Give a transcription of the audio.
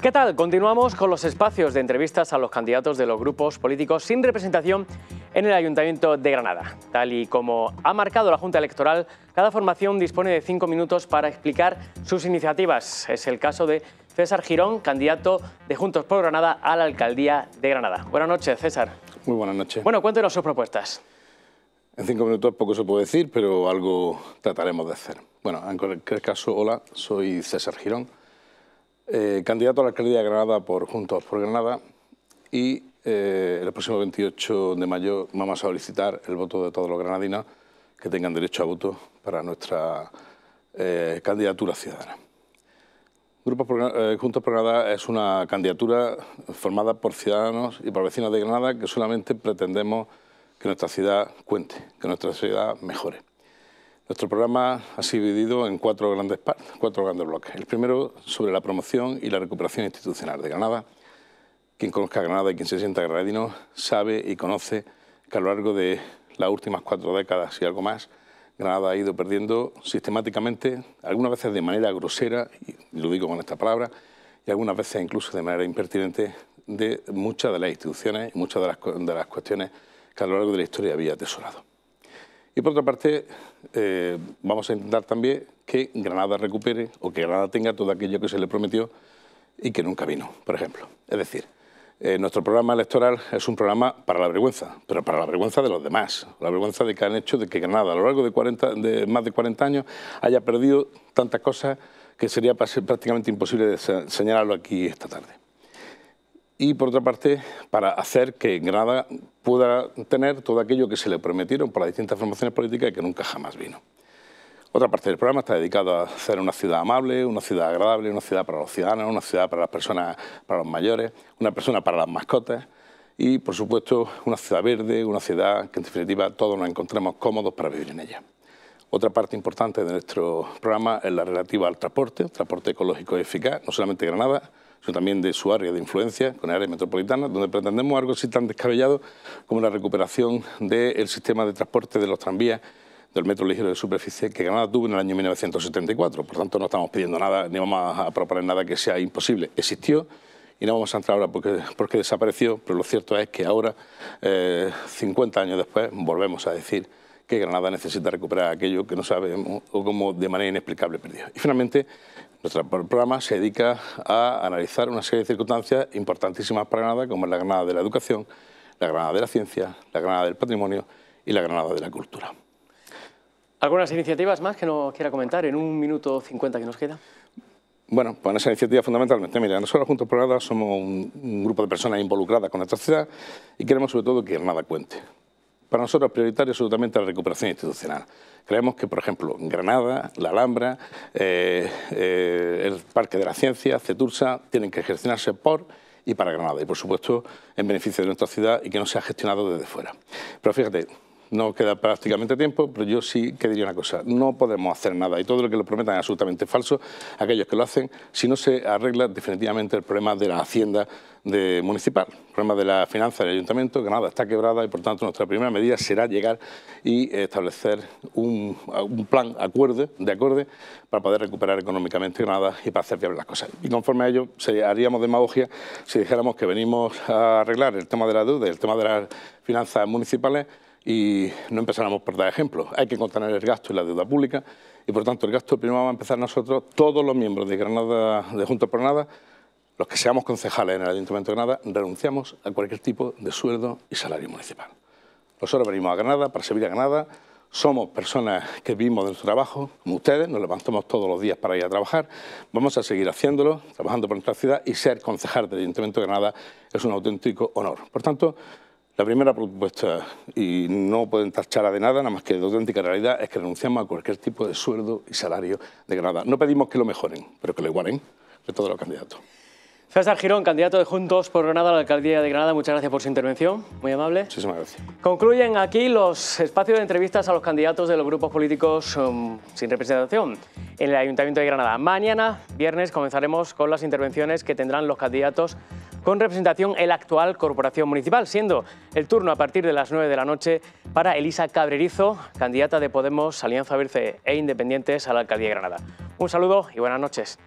¿Qué tal? Continuamos con los espacios de entrevistas a los candidatos de los grupos políticos sin representación en el Ayuntamiento de Granada. Tal y como ha marcado la Junta Electoral, cada formación dispone de 5 minutos para explicar sus iniciativas. Es el caso de César Girón, candidato de Juntos por Granada a la Alcaldía de Granada. Buenas noches, César. Muy buenas noches. Bueno, cuéntenos sus propuestas. En 5 minutos poco se puede decir, pero algo trataremos de hacer. Bueno, en cualquier caso, hola, soy César Girón. Candidato a la Alcaldía de Granada por Juntos por Granada, y el próximo 28 de mayo vamos a solicitar el voto de todos los granadinos que tengan derecho a voto para nuestra candidatura ciudadana. Juntos por Granada es una candidatura formada por ciudadanos y por vecinos de Granada que solamente pretendemos que nuestra ciudad cuente, que nuestra ciudad mejore. Nuestro programa ha sido dividido en 4 grandes bloques. El primero sobre la promoción y la recuperación institucional de Granada. Quien conozca Granada y quien se sienta granadino sabe y conoce que a lo largo de las últimas 4 décadas y algo más, Granada ha ido perdiendo sistemáticamente, algunas veces de manera grosera, y lo digo con esta palabra, y algunas veces incluso de manera impertinente, de muchas de las instituciones y muchas de las cuestiones que a lo largo de la historia había atesorado. Y por otra parte, vamos a intentar también que Granada recupere o que Granada tenga todo aquello que se le prometió y que nunca vino, por ejemplo. Es decir, nuestro programa electoral es un programa para la vergüenza, pero para la vergüenza de los demás, la vergüenza de que han hecho de que Granada a lo largo de, más de 40 años haya perdido tantas cosas que sería prácticamente imposible de señalarlo aquí esta tarde. Y por otra parte, para hacer que Granada pueda tener todo aquello que se le prometieron por las distintas formaciones políticas y que nunca jamás vino. Otra parte del programa está dedicado a hacer una ciudad amable, una ciudad agradable, una ciudad para los ciudadanos, una ciudad para las personas, para los mayores, una persona para las mascotas y, por supuesto, una ciudad verde, una ciudad que en definitiva todos nos encontremos cómodos para vivir en ella. Otra parte importante de nuestro programa es la relativa al transporte ecológico eficaz, no solamente Granada, sino también de su área de influencia, con el área metropolitana, donde pretendemos algo así tan descabellado como la recuperación del sistema de transporte de los tranvías del metro ligero de superficie que Granada tuvo en el año 1974. Por tanto, no estamos pidiendo nada, ni vamos a proponer nada que sea imposible. Existió y no vamos a entrar ahora porque desapareció, pero lo cierto es que ahora, 50 años después, volvemos a decir que Granada necesita recuperar aquello que no sabemos o como de manera inexplicable perdió. Y finalmente, nuestro programa se dedica a analizar una serie de circunstancias importantísimas para Granada, como es la Granada de la educación, la Granada de la ciencia, la Granada del patrimonio y la Granada de la cultura. ¿Algunas iniciativas más que nos quiera comentar en 1 minuto 50 que nos queda? Bueno, pues en esa iniciativa fundamentalmente, mira, nosotros Juntos por Granada somos un grupo de personas involucradas con nuestra ciudad y queremos sobre todo que Granada cuente. Para nosotros es prioritario absolutamente la recuperación institucional. Creemos que, por ejemplo, Granada, la Alhambra, el Parque de la Ciencia, Cetursa, tienen que gestionarse por y para Granada. Y, por supuesto, en beneficio de nuestra ciudad y que no sea gestionado desde fuera. Pero fíjate, no queda prácticamente tiempo, pero yo sí que diría una cosa. No podemos hacer nada y todo lo que lo prometan es absolutamente falso aquellos que lo hacen si no se arregla definitivamente el problema de la hacienda municipal, el problema de la finanza del ayuntamiento, que nada, está quebrada y por tanto nuestra primera medida será llegar y establecer un plan de acorde para poder recuperar económicamente Granada y para hacer viable las cosas. Y conforme a ello haríamos demagogia si dijéramos que venimos a arreglar el tema de la deuda, el tema de las finanzas municipales y no empezáramos por dar ejemplos. Hay que contener el gasto y la deuda pública y por tanto el gasto primero vamos a empezar nosotros, todos los miembros de Granada, de Juntos por Granada, los que seamos concejales en el Ayuntamiento de Granada, renunciamos a cualquier tipo de sueldo y salario municipal. Nosotros venimos a Granada para servir a Granada, somos personas que vivimos de nuestro trabajo, como ustedes, nos levantamos todos los días para ir a trabajar, vamos a seguir haciéndolo, trabajando por nuestra ciudad y ser concejal del Ayuntamiento de Granada es un auténtico honor. Por tanto, la primera propuesta, y no pueden tacharla de nada, nada más que de auténtica realidad, es que renunciamos a cualquier tipo de sueldo y salario de Granada. No pedimos que lo mejoren, pero que lo igualen de todos los candidatos. César Girón, candidato de Juntos por Granada a la Alcaldía de Granada, muchas gracias por su intervención, muy amable. Muchísimas gracias. Concluyen aquí los espacios de entrevistas a los candidatos de los grupos políticos sin representación en el Ayuntamiento de Granada. Mañana, viernes, comenzaremos con las intervenciones que tendrán los candidatos con representación en la actual corporación municipal, siendo el turno a partir de las 9 de la noche para Elisa Cabrerizo, candidata de Podemos, Alianza Verde e Independientes a la Alcaldía de Granada. Un saludo y buenas noches.